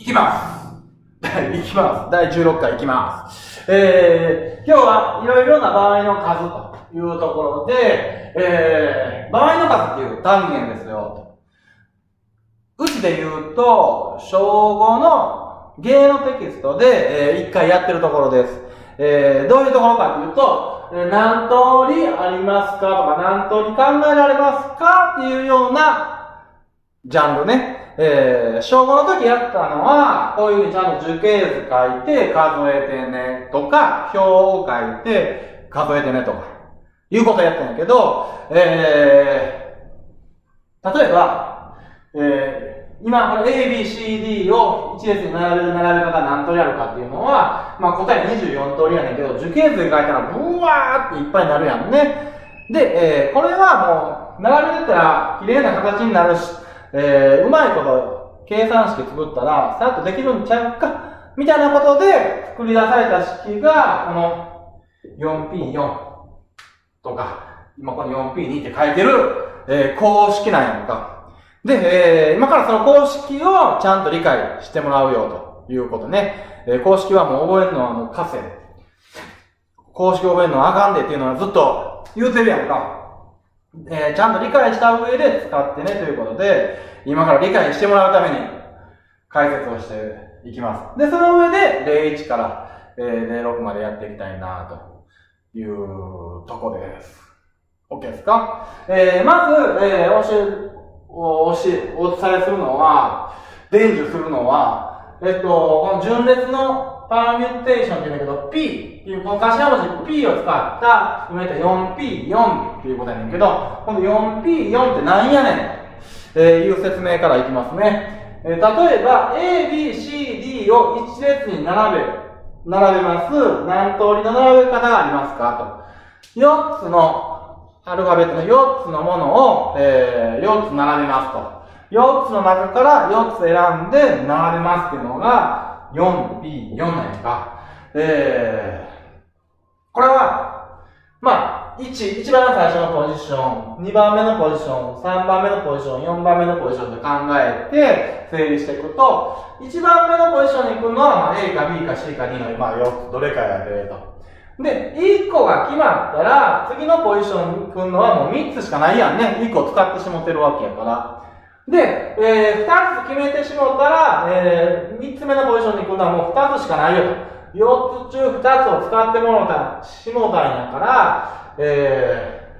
いきます。いきます。第16回いきます。今日はいろいろな場合の数というところで、場合の数っていう単元ですよ。うちで言うと、小5の芸のテキストで、1回やってるところです。どういうところかというと、何通りありますかとか、何通り考えられますかっていうようなジャンルね。小5の時やったのは、こういうふうにちゃんと樹形図書いて数えてねとか、表を書いて数えてねとか、いうことやったんやけど、例えば、今この ABCD を1列に並べる並べ方何通りあるかっていうのは、まあ答え24通りやねんけど、樹形図に書いたらブワーっていっぱいになるやんね。で、これはもう、並べてたら綺麗な形になるし、うまいこと計算式作ったら、さっとできるんちゃうかみたいなことで作り出された式が、この 4P4 とか、今この 4P2 って書いてる、公式なんやんか。で、今からその公式をちゃんと理解してもらうよということね。公式はもう覚えるのはもうカセ。公式覚えるのはあかんでっていうのはずっと言うてるやんか。ちゃんと理解した上で使ってねということで、今から理解してもらうために解説をしていきます。で、その上で01から06までやっていきたいなというとこです。OK ですか？まず、お伝えするのは、伝授するのは、この順列のパーミューテーションって言うんだけど、P っていう、この頭文字 P を使った、埋めた 4P4 っていうことやねんけど、この 4P4 って何やねん、いう説明からいきますね。例えば、A, B, C, D を1列に並べます。何通りの並べ方がありますかと。4つの、アルファベットの4つのものを、4つ並べますと。4つの中から4つ選んで並べますっていうのが、4P4 なんやか。これは、まあ、一番最初のポジション、2番目のポジション、3番目のポジション、4番目のポジションで考えて、整理していくと、1番目のポジションに行くのは、A か B か C か D の、まあ、4つ、どれかやで、と。で、1個が決まったら、次のポジションに行くのはもう3つしかないやんね。1個使ってしもてるわけやから。で、2つ決めてしもったら、3つ目のポジションに行くのはもう2つしかないよと。4つ中2つを使ってもらった、しもたんやから、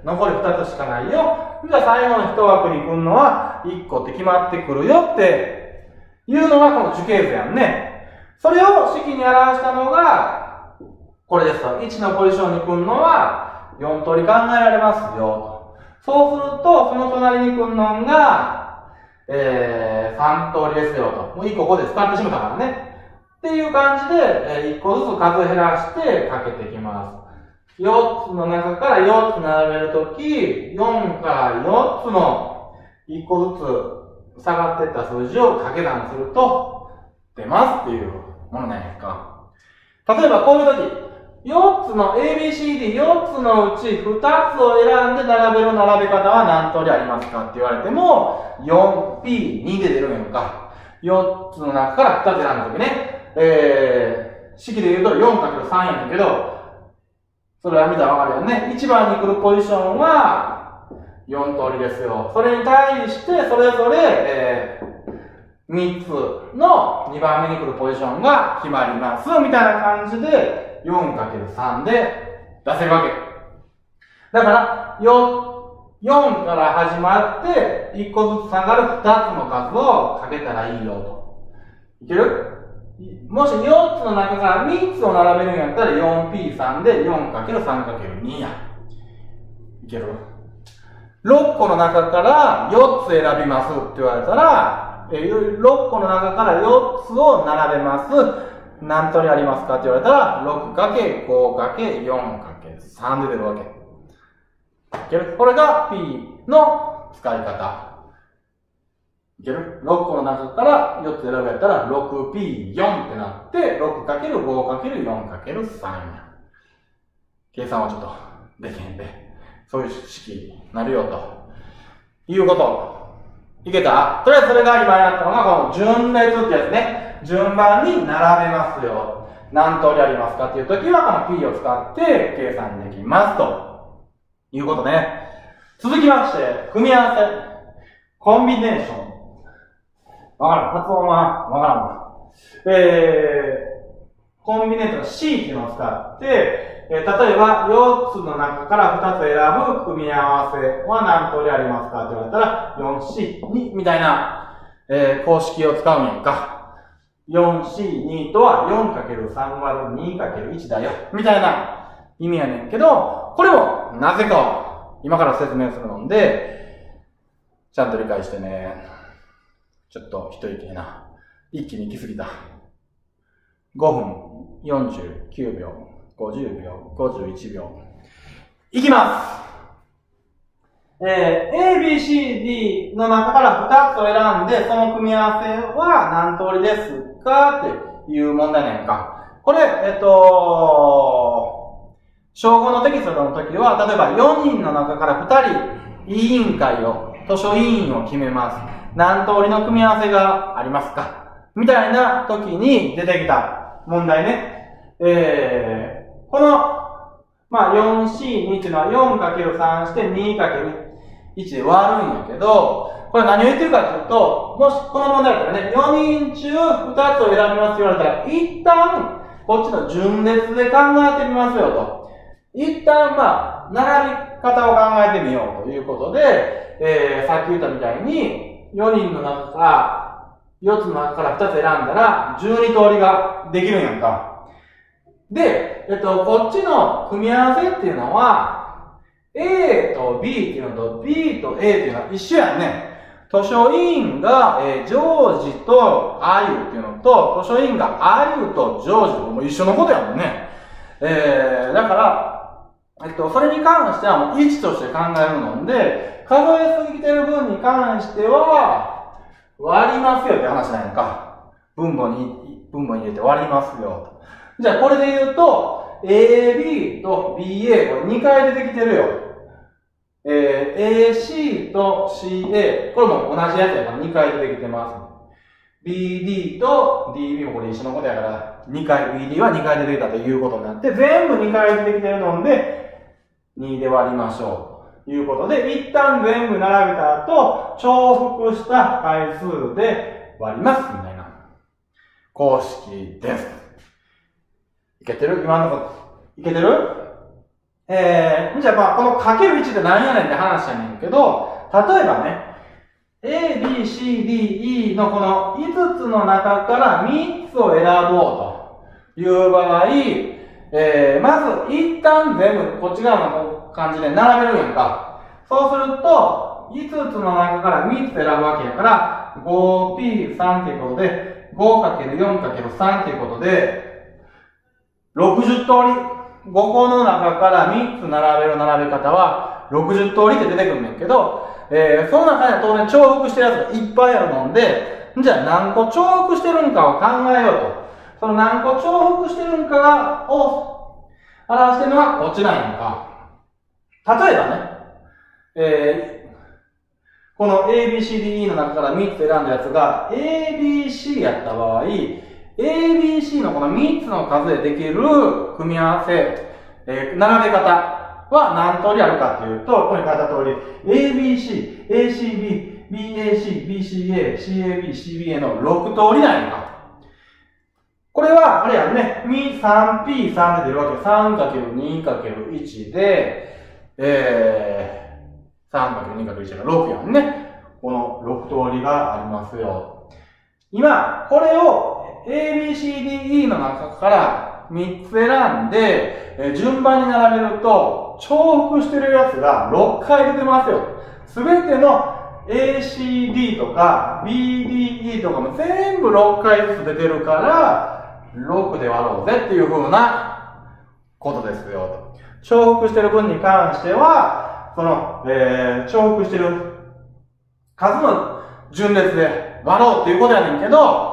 残り2つしかないよ。じゃあ最後の1枠に行くのは1個って決まってくるよっていうのがこの樹形図やんね。それを式に表したのが、これですと。1のポジションに行くのは4通り考えられますよと。そうすると、その隣に行くのが、3通りですよと。もう1個5で使ってしまったからね。っていう感じで、1個ずつ数減らしてかけていきます。4つの中から4つ並べるとき、4から4つの1個ずつ下がっていった数字を掛け算すると出ますっていうものなんですか。例えばこういうとき、4つの ABCD4 つのうち2つを選んで並べる並べ方は何通りありますかって言われても、4P2 で出るんやんか。4つの中から2つ選んだときね。式で言うと 4×3 やねんけど、それは見たらわかるよね。1番に来るポジションは4通りですよ。それに対して、それぞれ、3つの2番目に来るポジションが決まります。みたいな感じで、4×3 で出せるわけ。だから、4から始まって、1個ずつ下がる2つの数をかけたらいいよと。いける？もし4つの中から3つを並べるんやったら 4P3 で 4×3×2 や。いける？ 6 個の中から4つ選びますって言われたら、6個の中から4つを並べます。何通りありますかって言われたら、6×5×4×3 で出るわけ。いける？これが P の使い方。いける？ 6 個の中から4つ選べたら 6P4 ってなって 6×5×4×3 や。計算はちょっとできへんで。そういう式になるよと。いうこと。いけた？とりあえずそれが今やったのがこの順列ってやつね。順番に並べますよ。何通りありますかっていうときは、この P を使って計算できます。ということね。続きまして、組み合わせ。コンビネーション。わからん。発音はわからん。コンビネーション C っていうのを使って、例えば4つの中から2つ選ぶ組み合わせは何通りありますかって言われたら 4C2 みたいな、公式を使うんやんか。4C2 とは 4×3÷2×1 だよ。みたいな意味やねんけど、これもなぜかを今から説明するので、ちゃんと理解してね。ちょっと一息やな。一気に行き過ぎた。5分、49秒、50秒、51秒。いきます。ABCD の中から2つを選んで、その組み合わせは何通りですかっていう問題なんか。これ、小5のテキストの時は、例えば4人の中から2人、委員会を、図書委員を決めます。何通りの組み合わせがありますかみたいな時に出てきた問題ね。この、まあ、4C2 っていうのは 4×3 して 2×1 で割るんやけど、これ何を言ってるかというと、もしこの問題だったらね、4人中2つを選びますって言われたら、一旦、こっちの順列で考えてみますよと。一旦、まあ、並び方を考えてみようということで、さっき言ったみたいに、4人の中から、4つの中から2つ選んだら、12通りができるんやんか。で、こっちの組み合わせっていうのは、A と B っていうのと B と A っていうのは一緒やんね。図書委員が、ジョージとアユっていうのと、図書委員がアユとジョージも一緒のことやもんね。だから、それに関してはもう1として考えるので、数えすぎてる分に関しては、割りますよって話なんやんか。分母に入れて割りますよ。じゃあこれで言うと、AB と BA、これ2回出てきてるよ。AC と CA、これも同じやつやから2回出てきてます。BD と DB もこれ一緒のことやから、2回、BD は2回出てきたということになって、全部2回出てきてるので、2で割りましょう。いうことで、一旦全部並べた後、重複した回数で割ります。みたいな。公式です。いけてる今のとこいけてるじゃあまあ、このかける1って何やねんって話やねんけど、例えばね、A, B, C, D, E のこの5つの中から3つを選ぼうという場合、まず一旦全部こっち側の感じで並べるんやんか。そうすると、5つの中から3つ選ぶわけやから、5P3 ということで、5×4×3 ということで、60通り。5個の中から3つ並べる並べ方は、60通りって出てくるんやけど、その中には当然重複してるやつがいっぱいあるので、じゃあ何個重複してるんかを考えようと。その何個重複してるんかを表してるのはこちらやんか。例えばね、この ABCDE の中から3つ選んだやつが ABC やった場合、ABC のこの3つの数でできる組み合わせ、並べ方は何通りあるかというと、ここに書いた通り、ABC、ACB、BAC、BCA、CAB、CBA の6通りなんやか。これは、あれやんね、3P3 で出るわけ。3×2×1 で、3×2×1 が6やんね。この6通りがありますよ。今、これを ABCDE の中から3つ選んで、順番に並べると、重複してるやつが6回出てますよ。すべての ACD とか BDE とかも全部6回ずつ出てるから、6で割ろうぜっていう風なことですよ。重複してる分に関しては、その、重複してる数の順列で割ろうっていうことやねんけど、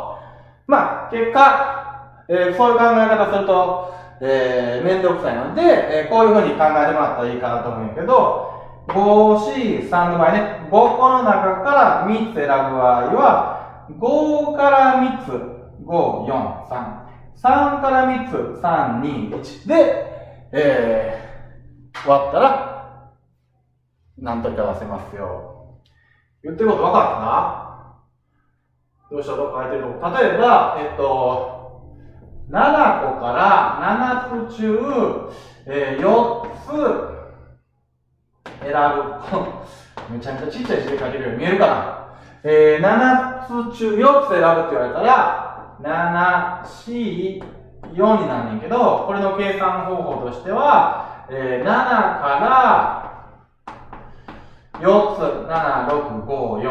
まあ、結果、そういう考え方すると、めんどくさいので、こういう風に考えてもらったらいいかなと思うんやけど、5C3 の場合ね、5個の中から3つ選ぶ場合は、5から3つ、5、4、3。3から3つ、3、2、1。で、終わったら、何とりか出せますよ。言ってること分かった？どうしたどっか空いてるとこ。例えば、7個から7つ中、4つ、選ぶ。めちゃめちゃちっちゃい字で書けるように見えるかな。7つ中4つ選ぶって言われたら、7、4、4になんねんけど、これの計算方法としては、7から4つ、7、6、5、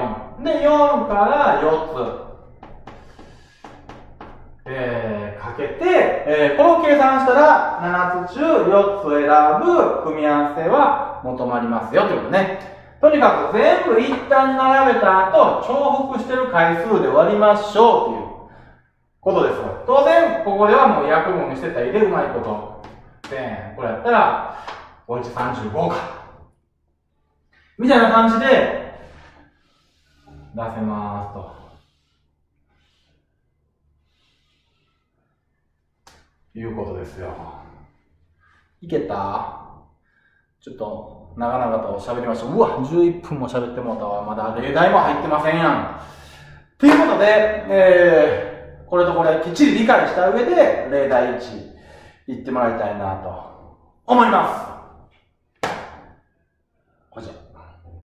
4。で、4から4つ、かけて、これを計算したら、7つ中4つ選ぶ組み合わせは、求まりますよということね。とにかく全部一旦並べた後、重複してる回数で割りましょうということです。当然、ここではもう約分にしてたりでうまいこと。で、これやったら、5×1=35か。みたいな感じで、出せますと。いうことですよ。いけた？ちょっと、長々と喋りました。うわ、11分も喋ってもうたわ。まだ例題も入ってませんやん。ということで、これとこれきっちり理解した上で、例題1、いってもらいたいなと思います。